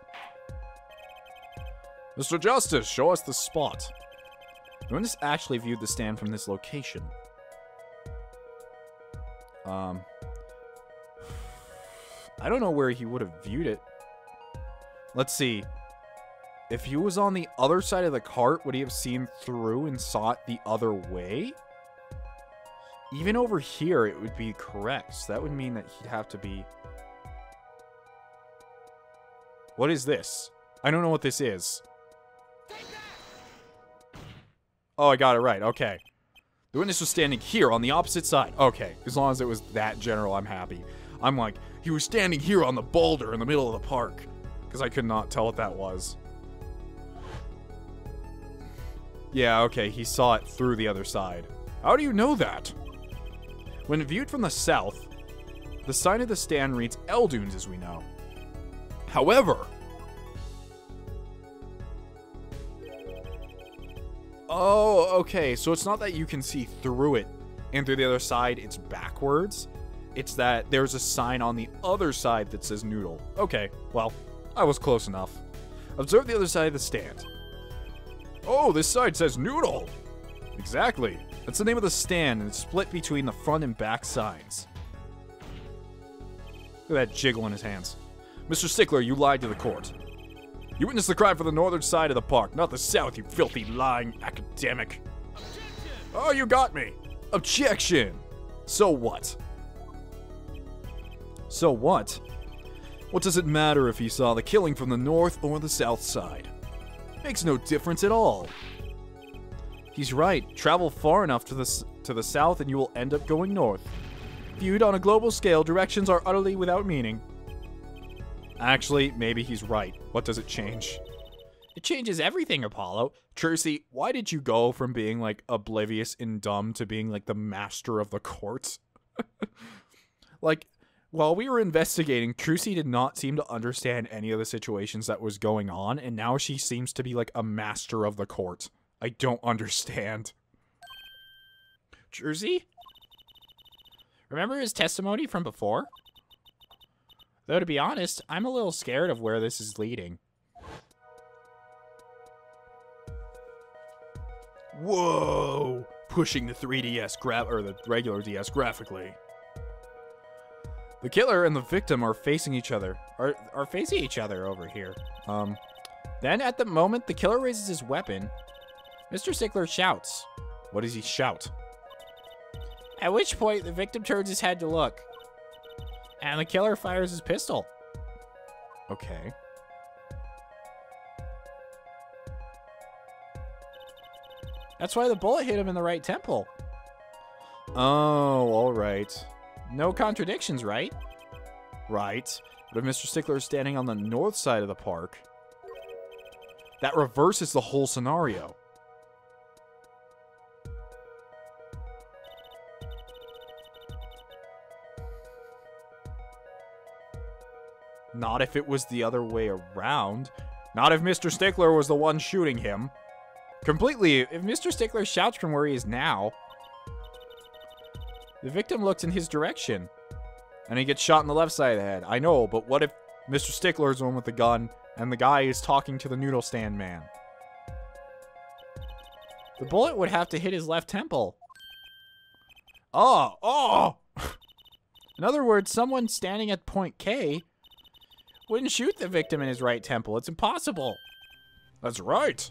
Mister Justice, show us the spot. The witness actually viewed the stand from this location. Um... I don't know where he would have viewed it. Let's see. If he was on the other side of the cart, would he have seen through and saw it the other way? Even over here, it would be correct. So that would mean that he'd have to be... What is this? I don't know what this is. Oh, I got it right. Okay. The witness was standing here on the opposite side. Okay. As long as it was that general, I'm happy. I'm like, he was standing here on the boulder in the middle of the park. Because I could not tell what that was. Yeah, okay. He saw it through the other side. How do you know that? When viewed from the south, the sign of the stand reads Eldoon's, as we know. However... Oh, okay, so it's not that you can see through it, and through the other side, it's backwards. It's that there's a sign on the other side that says noodle. Okay, well, I was close enough. Observe the other side of the stand. Oh, this side says noodle! Exactly. That's the name of the stand, and it's split between the front and back signs. Look at that jiggle in his hands. Mister Stickler, you lied to the court. You witnessed the crime from the northern side of the park, not the south, you filthy, lying academic. Objection! Oh, you got me! Objection! So what? So what? What does it matter if he saw the killing from the north or the south side? Makes no difference at all. He's right. Travel far enough to the, s to the south and you will end up going north. Viewed on a global scale, directions are utterly without meaning. Actually, maybe he's right. What does it change? It changes everything, Apollo. Trucy, why did you go from being, like, oblivious and dumb to being, like, the master of the court? Like, while we were investigating, Trucy did not seem to understand any of the situations that was going on, and now she seems to be, like, a master of the court. I don't understand. Jersey? Remember his testimony from before? Though to be honest, I'm a little scared of where this is leading. Whoa! Pushing the three D S graph or the regular D S graphically. The killer and the victim are facing each other. Are are facing each other over here. Um Then, at the moment the killer raises his weapon, Mister Stickler shouts. What does he shout? At which point, the victim turns his head to look. And the killer fires his pistol. Okay. That's why the bullet hit him in the right temple. Oh, all right. No contradictions, right? Right. But if Mister Stickler is standing on the north side of the park, that reverses the whole scenario. Not if it was the other way around. Not if Mister Stickler was the one shooting him. Completely, if Mister Stickler shouts from where he is now, the victim looks in his direction, and he gets shot in the left side of the head. I know, but what if Mister Stickler is the one with the gun, and the guy is talking to the noodle stand man? The bullet would have to hit his left temple. Oh, oh! In other words, someone standing at point K wouldn't shoot the victim in his right temple. It's impossible. That's right.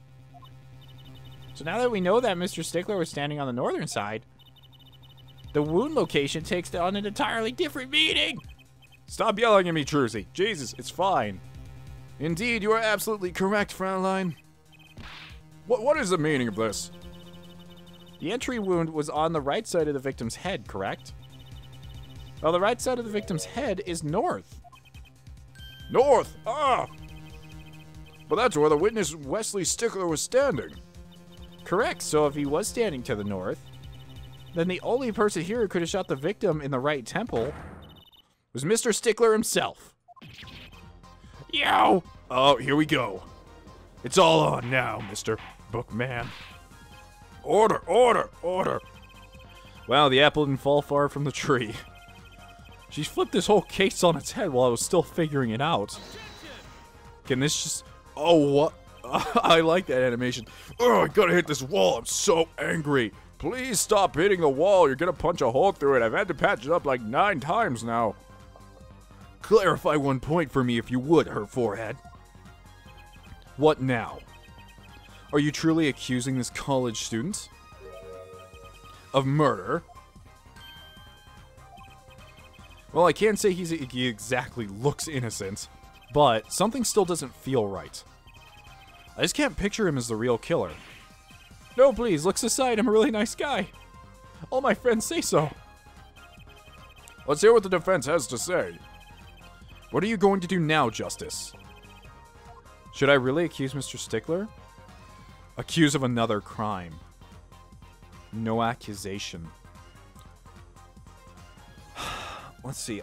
So now that we know that Mister Stickler was standing on the northern side, the wound location takes on an entirely different meaning. Stop yelling at me, Trucy. Jesus, it's fine. Indeed, you are absolutely correct, Fraulein. What, what is the meaning of this? The entry wound was on the right side of the victim's head, correct? Well, the right side of the victim's head is north. North! Ah! But that's where the witness Wesley Stickler was standing. Correct, so if he was standing to the north, then the only person here who could have shot the victim in the right temple was Mister Stickler himself. Yo! Oh, here we go. It's all on now, Mister Bookman. Order, order, order! Wow, the apple didn't fall far from the tree. She flipped this whole case on its head while I was still figuring it out. Can this just... Oh, what? I like that animation. Oh, I gotta hit this wall. I'm so angry. Please stop hitting the wall. You're gonna punch a hole through it. I've had to patch it up like nine times now. Clarify one point for me if you would, her forehead. What now? Are you truly accusing this college student of murder? Well, I can't say he's, he exactly looks innocent, but something still doesn't feel right. I just can't picture him as the real killer. No, please, looks aside, I'm a really nice guy. All my friends say so. Let's hear what the defense has to say. What are you going to do now, Justice? Should I really accuse Mister Stickler? Accuse of another crime. No accusation. Let's see.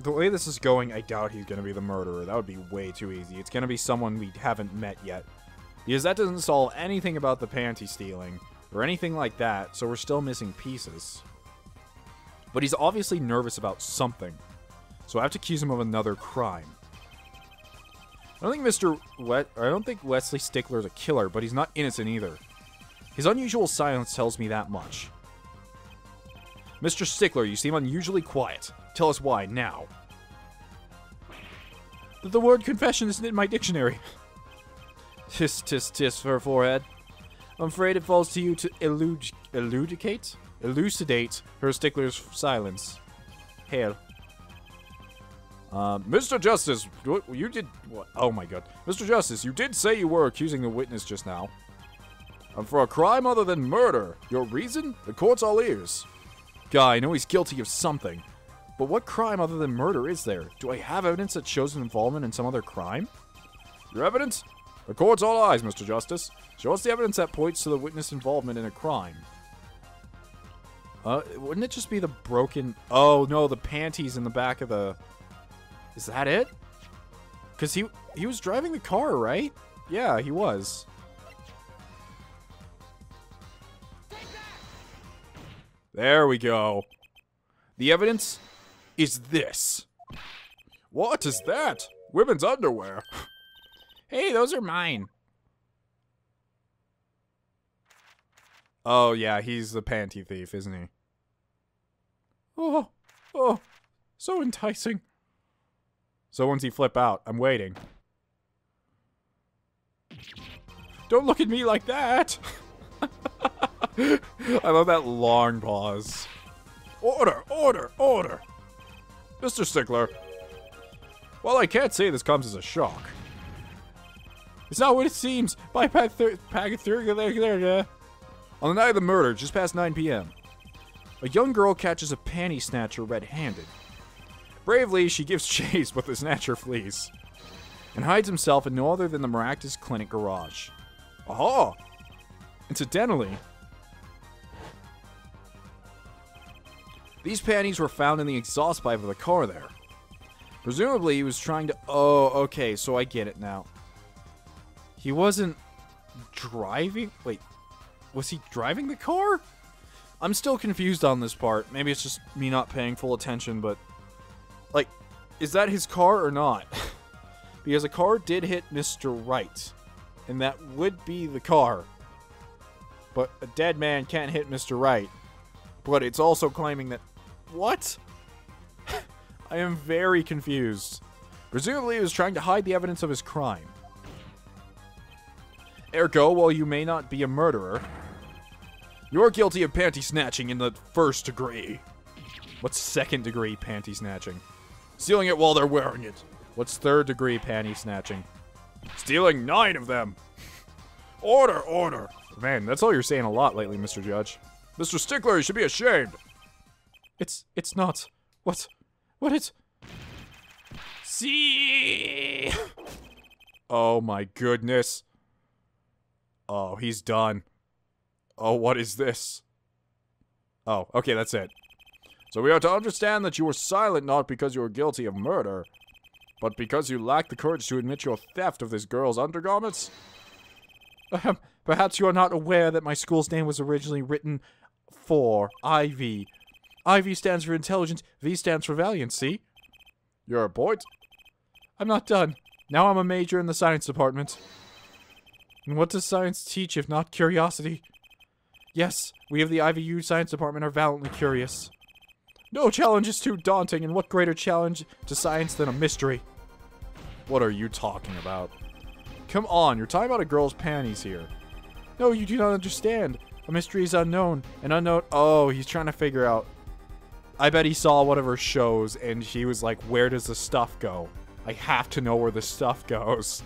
The way this is going, I doubt he's going to be the murderer. That would be way too easy. It's going to be someone we haven't met yet. Because that doesn't solve anything about the panty stealing or anything like that, so we're still missing pieces. But he's obviously nervous about something, so I have to accuse him of another crime. I don't think Mister Wet, I don't think Wesley Stickler is a killer, but he's not innocent either. His unusual silence tells me that much. Mister Stickler, you seem unusually quiet. Tell us why, now. The word confession isn't in my dictionary. Tis, tis, tis, her forehead. I'm afraid it falls to you to elud eludicate? Elucidate her Stickler's silence. Hail. Uh, Mister Justice, you did... What? Oh my god. Mister Justice, you did say you were accusing the witness just now. And for a crime other than murder, your reason? The court's all ears. Guy, I know he's guilty of something, but what crime other than murder is there? Do I have evidence that shows an involvement in some other crime? Your evidence? The court's all eyes, Mister Justice. Show us the evidence that points to the witness involvement in a crime. Uh, wouldn't it just be the broken... Oh, no, the panties in the back of the... Is that it? Because he, he was driving the car, right? Yeah, he was. There we go. The evidence is this. What is that? Women's underwear. Hey, those are mine. Oh, yeah, he's the panty thief, isn't he? Oh, oh, so enticing. So once he flip out, I'm waiting. Don't look at me like that! I love that long pause. Order! Order! Order! Mister Stickler. Well, I can't say this comes as a shock. It's not what it seems. By pack there, yeah. On the night of the murder, just past nine p m, a young girl catches a panty snatcher red-handed. Bravely, she gives chase, but the snatcher flees and hides himself in no other than the Meraktis Clinic garage. Aha! Incidentally, these panties were found in the exhaust pipe of the car there. Presumably, he was trying to... Oh, okay, so I get it now. He wasn't driving? Wait, was he driving the car? I'm still confused on this part. Maybe it's just me not paying full attention, but... Like, is that his car or not? Because a car did hit Mister Wright, and that would be the car. But a dead man can't hit Mister Wright. But it's also claiming that... What? I am very confused. Presumably, he was trying to hide the evidence of his crime. Ergo, while you may not be a murderer, you're guilty of panty snatching in the first degree. What's second degree panty snatching? Stealing it while they're wearing it. What's third degree panty snatching? Stealing nine of them. Order, order. Man, that's all you're saying a lot lately, Mister Judge. Mister Stickler, you should be ashamed. It's, it's not. What? What is... See! Oh my goodness. Oh, he's done. Oh, what is this? Oh, okay, that's it. So we are to understand that you were silent not because you were guilty of murder, but because you lacked the courage to admit your theft of this girl's undergarments? Um, perhaps you are not aware that my school's name was originally written for Ivy. Ivy stands for intelligence, V stands for valiancy. You're a point. I'm not done. Now I'm a major in the science department. And what does science teach if not curiosity? Yes, we of the Ivy U science department are valiantly curious. No challenge is too daunting, and what greater challenge to science than a mystery? What are you talking about? Come on, you're talking about a girl's panties here. No, you do not understand. A mystery is unknown, and unknown... Oh, he's trying to figure out... I bet he saw one of her shows, and he was like, where does the stuff go? I have to know where the stuff goes.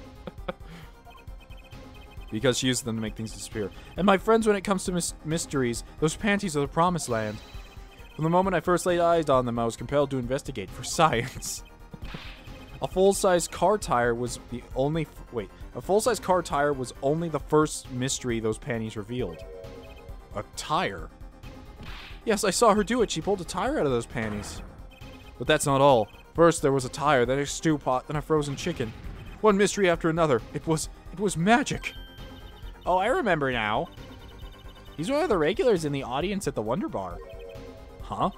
Because she uses them to make things disappear. And my friends, when it comes to mis mysteries, those panties are the promised land. From the moment I first laid eyes on them, I was compelled to investigate for science. A full-size car tire was the only... F wait. A full-size car tire was only the first mystery those panties revealed. A tire? Yes, I saw her do it. She pulled a tire out of those panties. But that's not all. First, there was a tire, then a stew pot, then a frozen chicken. One mystery after another. It was... It was magic. Oh, I remember now. He's one of the regulars in the audience at the Wonder Bar. Huh?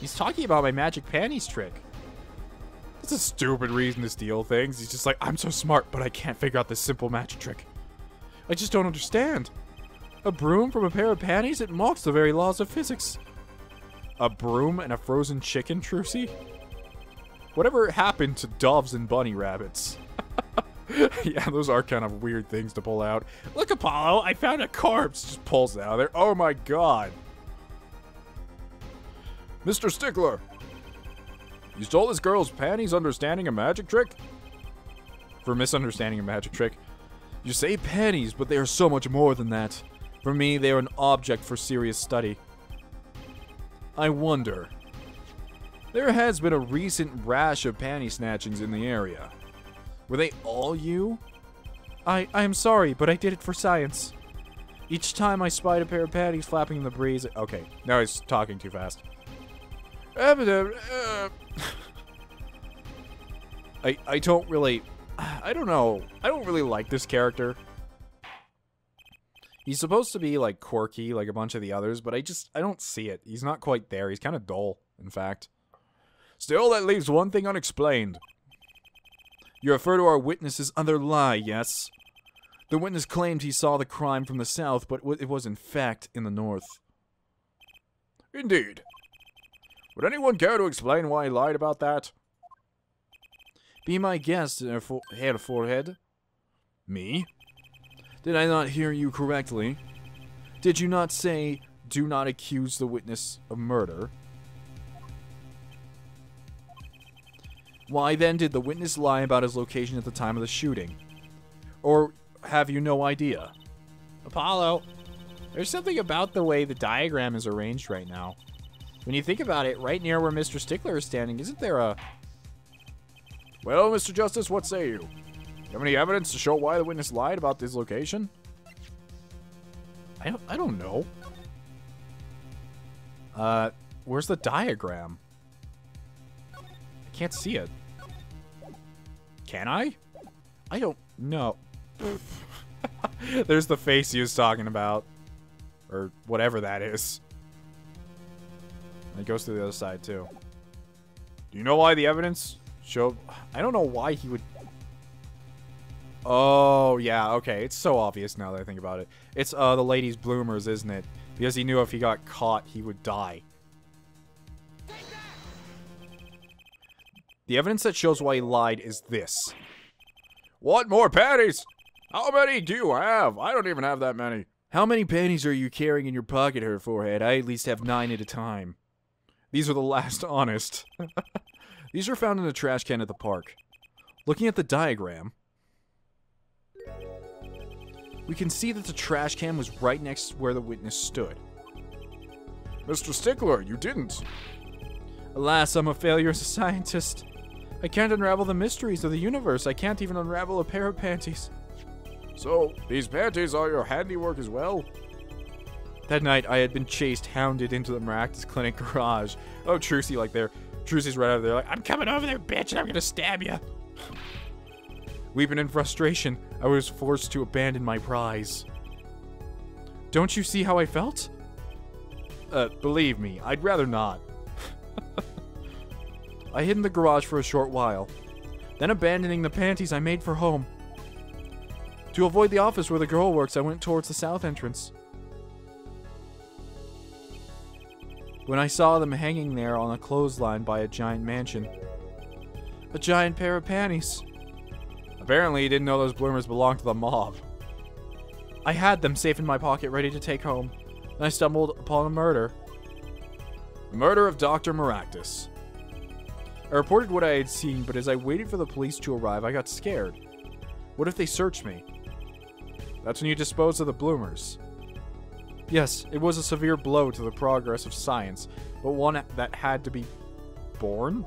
He's talking about my magic panties trick. That's a stupid reason to steal things. He's just like, I'm so smart, but I can't figure out this simple magic trick. I just don't understand. A broom from a pair of panties? It mocks the very laws of physics. A broom and a frozen chicken, Trucy? Whatever happened to doves and bunny rabbits? Yeah, those are kind of weird things to pull out. Look, Apollo, I found a corpse! Just pulls it out of there. Oh my god. Mister Stickler! You stole this girl's panties understanding a magic trick? For misunderstanding a magic trick. You say panties, but they are so much more than that. For me, they are an object for serious study. I wonder. There has been a recent rash of panty snatchings in the area. Were they all you? I, I am sorry, but I did it for science. Each time I spied a pair of panties flapping in the breeze... Okay, now he's talking too fast. I, I don't really... I don't know. I don't really like this character. He's supposed to be, like, quirky, like a bunch of the others, but I just, I don't see it. He's not quite there. He's kind of dull, in fact. Still, that leaves one thing unexplained. You refer to our witness's other lie, yes? The witness claimed he saw the crime from the south, but it was, in fact, in the north. Indeed. Would anyone care to explain why he lied about that? Be my guest, Herr Forehead. Me? Did I not hear you correctly? Did you not say, do not accuse the witness of murder? Why then did the witness lie about his location at the time of the shooting? Or have you no idea? Apollo, there's something about the way the diagram is arranged right now. When you think about it, right near where Mister Stickler is standing, isn't there a... Well, Mister Justice, what say you? You have any evidence to show why the witness lied about this location? I don't, I don't know. Uh, where's the diagram? I can't see it. Can I? I don't know. There's the face he was talking about. Or whatever that is. And it goes through the other side, too. Do you know why the evidence showed... I don't know why he would... Oh, yeah, okay. It's so obvious now that I think about it. It's uh, the lady's bloomers, isn't it? Because he knew if he got caught, he would die. The evidence that shows why he lied is this. What more panties? How many do you have? I don't even have that many. How many panties are you carrying in your pocket, her forehead? I at least have nine at a time. These are the last honest. These are found in a trash can at the park. Looking at the diagram, we can see that the trash can was right next to where the witness stood. Mister Stickler, you didn't. Alas, I'm a failure as a scientist. I can't unravel the mysteries of the universe. I can't even unravel a pair of panties. So, these panties are your handiwork as well? That night, I had been chased, hounded into the Meraktis Clinic garage. Oh, Trucy, like there. Trucy's right over there like, I'm coming over there, bitch, and I'm gonna stab you. Weeping in frustration, I was forced to abandon my prize. Don't you see how I felt? Uh, believe me, I'd rather not. I hid in the garage for a short while. Then abandoning the panties, I made for home. To avoid the office where the girl works, I went towards the south entrance. When I saw them hanging there on a clothesline by a giant mansion. A giant pair of panties. Apparently, he didn't know those bloomers belonged to the mob. I had them safe in my pocket, ready to take home. Then I stumbled upon a murder. The murder of Doctor Meraktis. I reported what I had seen, but as I waited for the police to arrive, I got scared. What if they searched me? That's when you dispose of the bloomers. Yes, it was a severe blow to the progress of science, but one that had to be borne?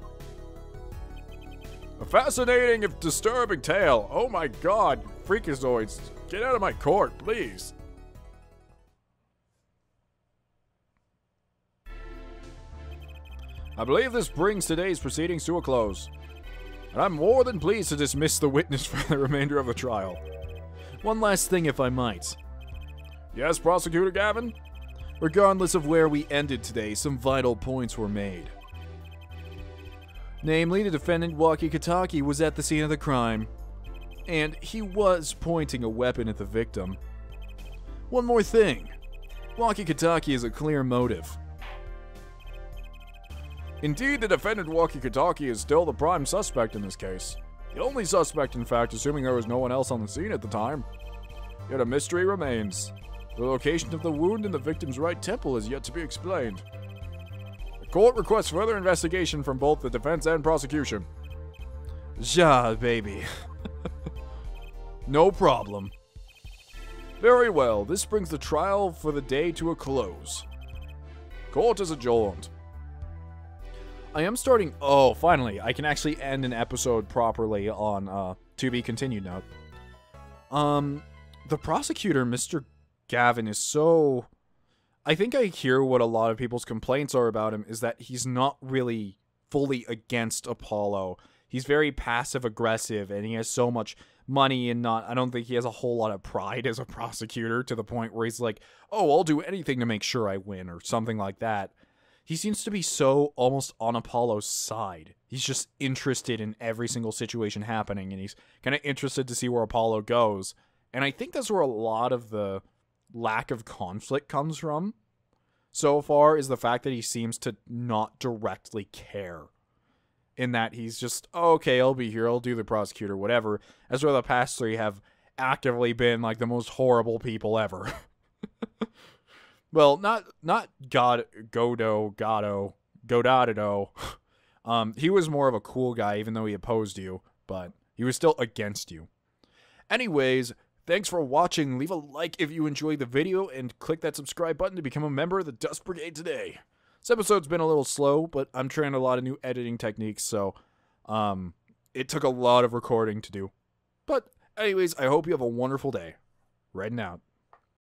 A fascinating, if disturbing tale. Oh my god, freakazoids. Get out of my court, please. I believe this brings today's proceedings to a close. And I'm more than pleased to dismiss the witness for the remainder of the trial. One last thing, if I might. Yes, Prosecutor Gavin? Regardless of where we ended today, some vital points were made. Namely, the defendant Wocky Kitaki was at the scene of the crime, and he was pointing a weapon at the victim. One more thing, Wocky Kitaki is a clear motive. Indeed, the defendant Wocky Kitaki is still the prime suspect in this case. The only suspect, in fact, assuming there was no one else on the scene at the time. Yet a mystery remains. The location of the wound in the victim's right temple is yet to be explained. Court requests further investigation from both the defense and prosecution. Ja, baby. No problem. Very well, this brings the trial for the day to a close. Court is adjourned. I am starting... Oh, finally, I can actually end an episode properly on uh, to be continued note. Um, the prosecutor, Mister Gavin, is so... I think I hear what a lot of people's complaints are about him is that he's not really fully against Apollo. He's very passive-aggressive, and he has so much money and not... I don't think he has a whole lot of pride as a prosecutor to the point where he's like, oh, I'll do anything to make sure I win, or something like that. He seems to be so almost on Apollo's side. He's just interested in every single situation happening, and he's kind of interested to see where Apollo goes. And I think that's where a lot of the... lack of conflict comes from so far is the fact that he seems to not directly care in that he's just, oh, okay, I'll be here, I'll do the prosecutor, whatever, as well the past three have actively been like the most horrible people ever. Well, not not God Godo Godo Godado. Um, he was more of a cool guy, even though he opposed you, but he was still against you. Anyways, thanks for watching. Leave a like if you enjoyed the video, and click that subscribe button to become a member of the Dust Brigade today. This episode's been a little slow, but I'm trying a lot of new editing techniques, so um, it took a lot of recording to do. But anyways, I hope you have a wonderful day. Reading out.